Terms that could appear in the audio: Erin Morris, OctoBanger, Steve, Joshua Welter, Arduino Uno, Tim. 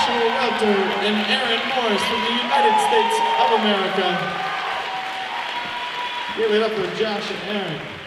special welcome in Erin Morris from the United States of America. Give it up for Josh and Erin.